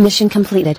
Mission completed.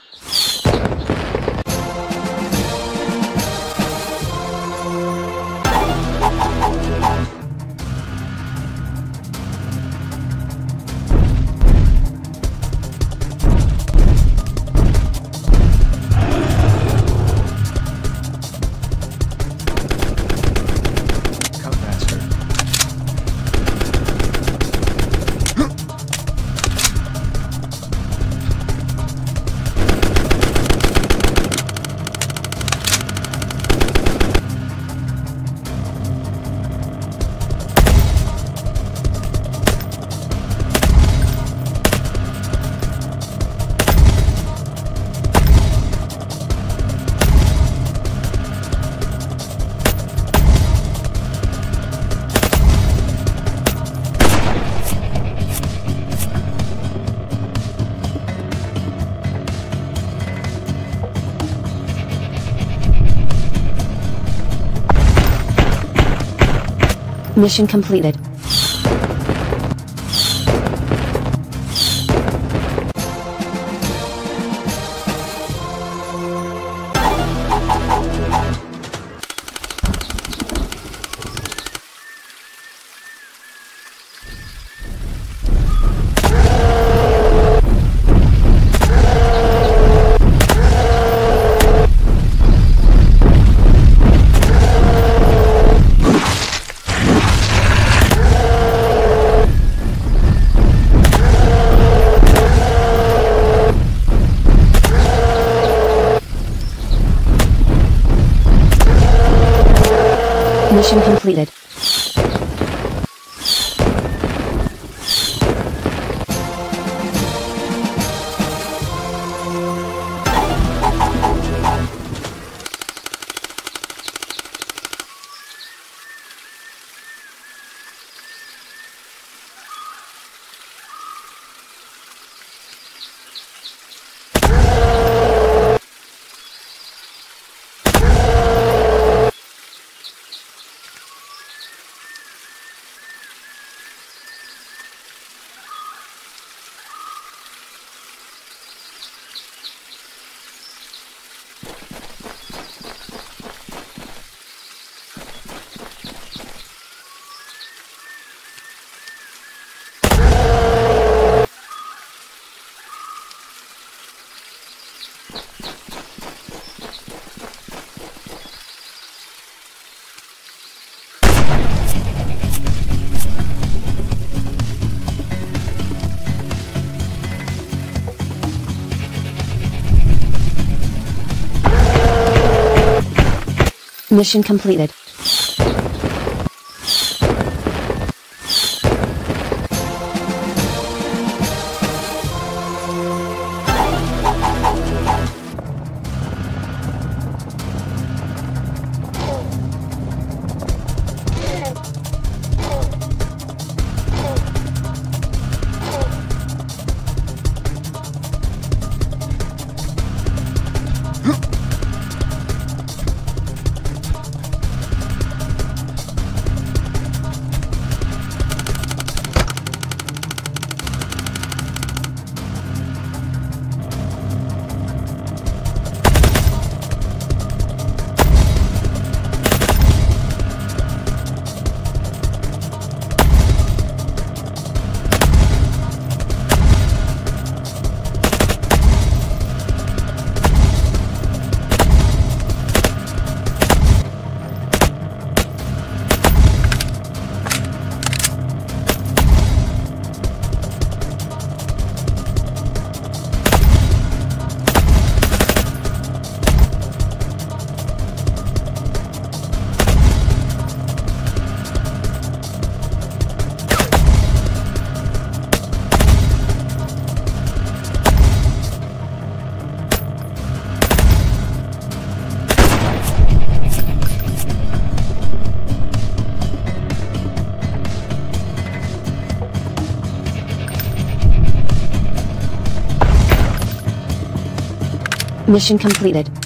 Mission completed. Mission completed. Mission completed. Mission completed.